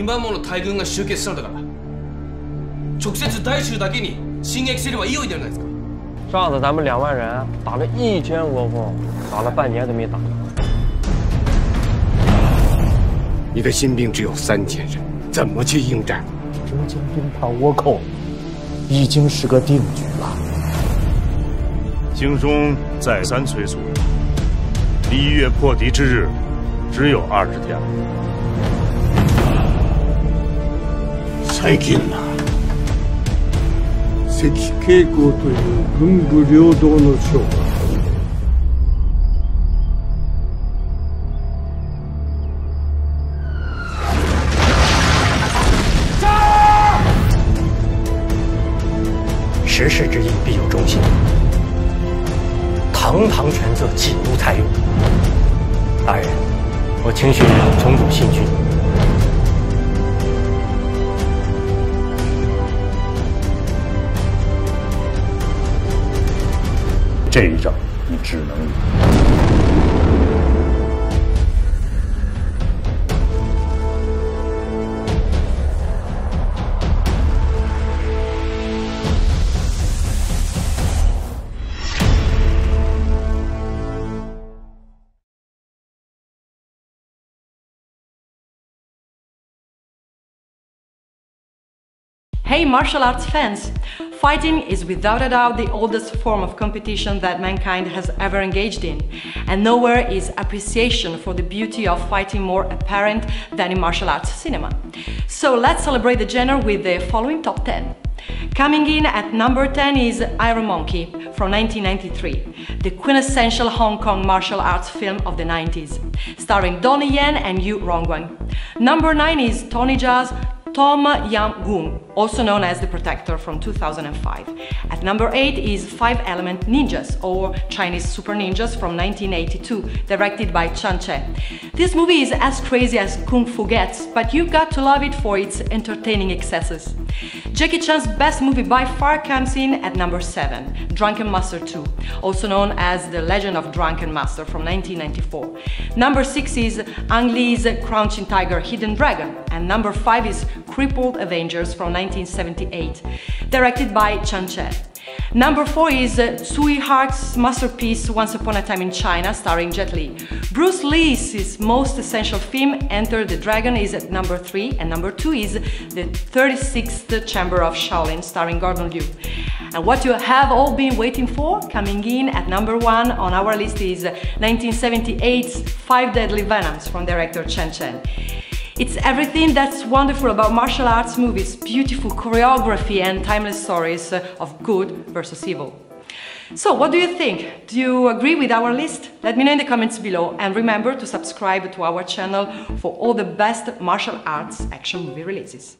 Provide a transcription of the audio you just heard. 2万もの大軍が集結したのだから直接大衆だけに進撃すればいいよいじゃないですか。上次咱们2万人打了1000多个，打了半年都没打。你的新兵只有3000人，怎么去应战？折戟兵怕倭寇，已经是个定局了。京中再三催促，离月破敌之日只有20天了。最近啊。 赤慶公という文武両道の将が时势之因必有忠心，堂堂权色岂无才用？大人，我清虚重组新军。 这一仗，你只能赢。Hey, martial arts fans! Fighting is without a doubt the oldest form of competition that mankind has ever engaged in, and nowhere is appreciation for the beauty of fighting more apparent than in martial arts cinema. So let's celebrate the genre with the following top 10. Coming in at number 10 is Iron Monkey from 1993, the quintessential Hong Kong martial arts film of the 90s, starring Donnie Yen and Yu Rongguang. Number 9 is Tony Jaa's Tom Yum Goong, also known as The Protector from 2005. At number 8 is Five Element Ninjas, or Chinese Super Ninjas from 1982, directed by Chang Cheh. This movie is as crazy as Kung Fu gets, but you've got to love it for its entertaining excesses. Jackie Chan's best movie by far comes in at number 7, Drunken Master 2, also known as The Legend of Drunken Master from 1994. Number 6 is Ang Lee's Crouching Tiger, Hidden Dragon, and number 5 is Crippled Avengers from 1978, directed by Chang Cheh. Number 4 is Tsui Hark's masterpiece Once Upon a Time in China, starring Jet Li. Bruce Lee's most essential film, Enter the Dragon, is at number 3, and number 2 is The 36th Chamber of Shaolin, starring Gordon Liu. And what you have all been waiting for, coming in at number 1 on our list, is 1978's Five Deadly Venoms from director Chang Cheh. It's everything that's wonderful about martial arts movies, beautiful choreography and timeless stories of good versus evil. So what do you think? Do you agree with our list? Let me know in the comments below, and remember to subscribe to our channel for all the best martial arts action movie releases.